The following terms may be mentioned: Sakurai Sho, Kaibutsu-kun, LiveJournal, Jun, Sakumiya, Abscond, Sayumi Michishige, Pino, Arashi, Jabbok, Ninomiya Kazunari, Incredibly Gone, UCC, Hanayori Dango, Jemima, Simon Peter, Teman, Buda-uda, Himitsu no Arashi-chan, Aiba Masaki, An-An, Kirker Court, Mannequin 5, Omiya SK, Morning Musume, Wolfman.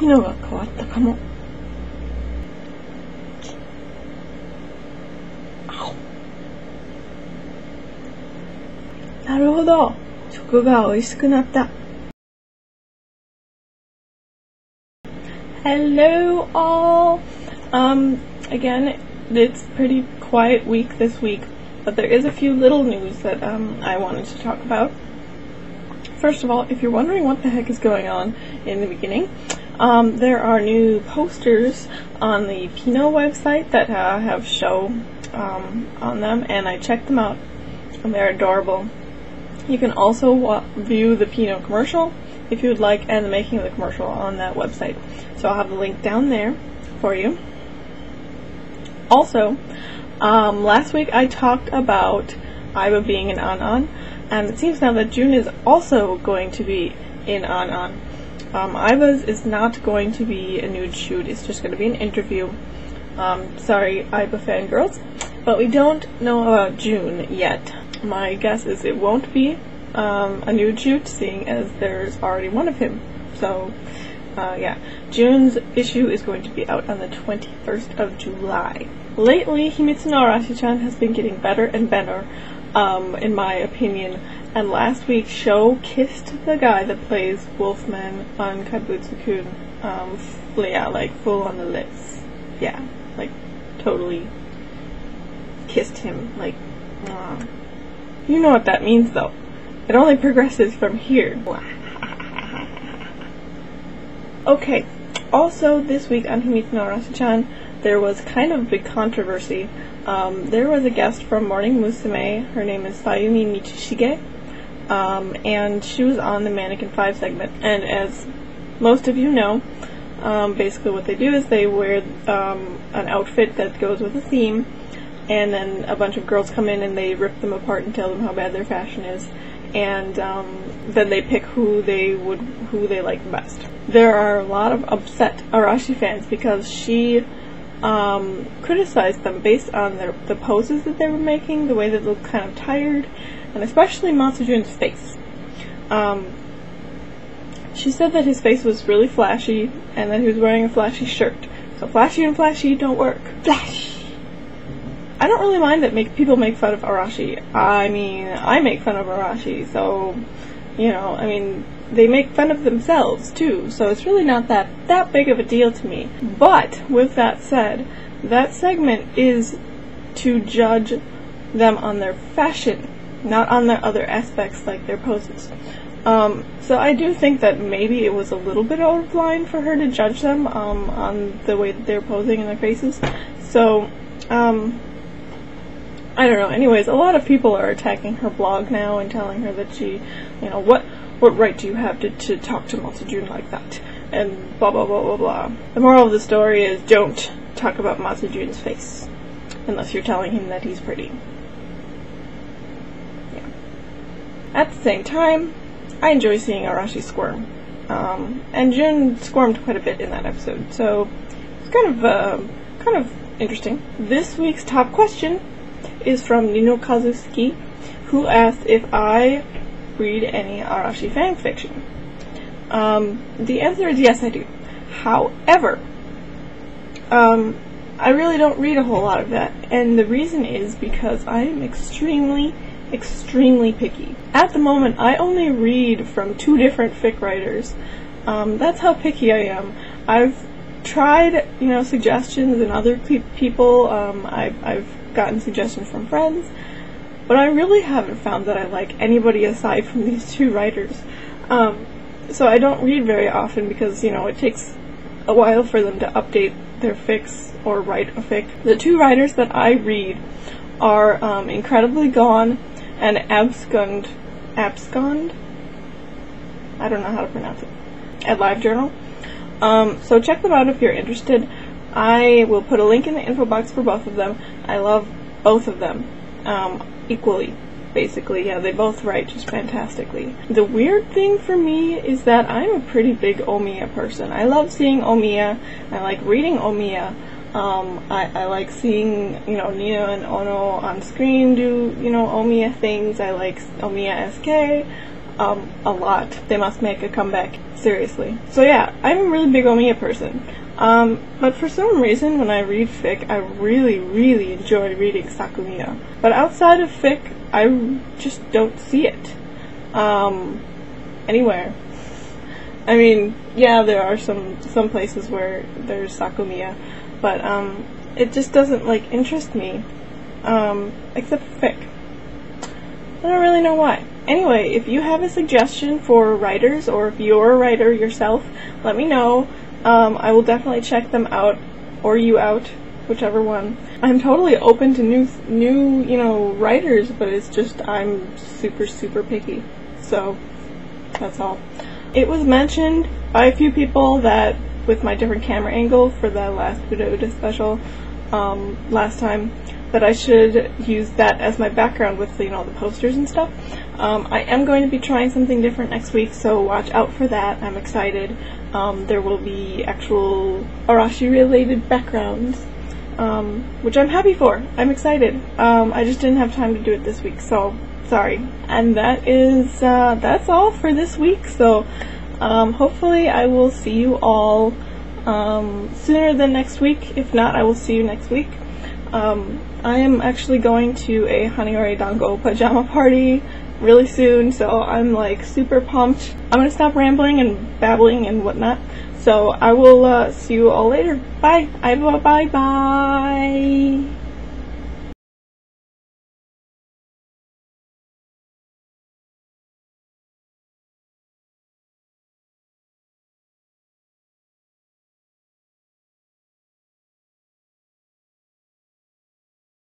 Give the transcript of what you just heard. ピノが変わったかも。なるほど。食が美味しくなった。Hello all. Again, it's pretty quiet week this week, but there is a few little news that I wanted to talk about. First of all, if you're wondering what the heck is going on in the beginning, there are new posters on the Pino website that have Sho on them, and I checked them out, and they're adorable. You can also view the Pino commercial if you would like, and the making of the commercial on that website. So I'll have the link down there for you. Also, last week I talked about Aiba being in An-An, and it seems now that Jun is also going to be in An-An. Aiba's is not going to be a nude shoot, it's just going to be an interview. Sorry, Aiba fangirls. But we don't know about Jun yet. My guess is it won't be a nude shoot, seeing as there's already one of him. So, yeah. Jun's issue is going to be out on the 21st of July. Lately, Himitsu no Arashi-chan has been getting better and better, in my opinion, and last week Sho kissed the guy that plays Wolfman on Kaibutsu-kun, yeah, like full on the lips, yeah, like totally kissed him, like, you know what that means though, it only progresses from here. Okay, also this week on Himitsu no Arashi-chan, there was kind of a big controversy. There was a guest from Morning Musume, her name is Sayumi Michishige, and she was on the Mannequin 5 segment, and as most of you know, basically what they do is they wear an outfit that goes with a theme, and then a bunch of girls come in and they rip them apart and tell them how bad their fashion is, and then they pick who they like best. There are a lot of upset Arashi fans because she criticized them based on the poses that they were making, the way that they looked kind of tired, and especially Matsumoto Jun's face. She said that his face was really flashy and that he was wearing a flashy shirt. So flashy and flashy don't work. Flash! I don't really mind that people make fun of Arashi. I mean, I make fun of Arashi, so, you know, I mean, they make fun of themselves too, so it's really not that big of a deal to me. But with that said, that segment is to judge them on their fashion, not on their other aspects like their poses. So I do think that maybe it was a little bit out of line for her to judge them on the way that they're posing and their faces. So I don't know. Anyways, a lot of people are attacking her blog now and telling her that she, you know, what right do you have to talk to Matsumoto Jun like that? And blah blah blah blah blah. The moral of the story is don't talk about Matsumoto Jun's face. Unless you're telling him that he's pretty. Yeah. At the same time, I enjoy seeing Arashi squirm. And Jun squirmed quite a bit in that episode, so it's kind of interesting. This week's top question is from Nino Kazusuki, who asked if I read any Arashi fanfiction. The answer is yes, I do. However, I really don't read a whole lot of that, and the reason is because I am extremely, extremely picky. At the moment, I only read from 2 different fic writers. That's how picky I am. I've tried, you know, suggestions and other people. I've gotten suggestions from friends. But I really haven't found that I like anybody aside from these 2 writers. So I don't read very often because, you know, it takes a while for them to update their fics or write a fic. The 2 writers that I read are Incredibly Gone and Abscond. Abscond? I don't know how to pronounce it. At LiveJournal. So check them out if you're interested. I will put a link in the info box for both of them. I love both of them. Equally, basically. Yeah, they both write just fantastically. The weird thing for me is that I'm a pretty big Omiya person. I love seeing Omiya. I like reading Omiya. I like seeing, you know, Nia and Ono on screen do, you know, Omiya things. I like Omiya SK. a lot. They must make a comeback, seriously. So yeah, I'm a really big Omiya person. But for some reason, when I read fic, I really enjoy reading Sakumiya. But outside of fic, I just don't see it anywhere. I mean, yeah, there are some places where there's Sakumiya, but it just doesn't, like, interest me, except for fic. I don't really know why. Anyway, if you have a suggestion for writers, or if you're a writer yourself, let me know. I will definitely check them out, or you out, whichever one. I'm totally open to new, you know, writers, but it's just I'm super picky. So that's all. It was mentioned by a few people that with my different camera angle for the last Buda-uda special last time, that I should use that as my background with, you know, the posters and stuff. I am going to be trying something different next week, so watch out for that. I'm excited. There will be actual Arashi-related backgrounds, which I'm happy for. I'm excited. I just didn't have time to do it this week, so sorry. And that is, that's all for this week, so hopefully I will see you all sooner than next week. If not, I will see you next week. I am actually going to a Hanayori Dango pajama party really soon, so I'm like super pumped. I'm gonna stop rambling and babbling and whatnot, so I will see you all later. Bye! Aiba, bye bye!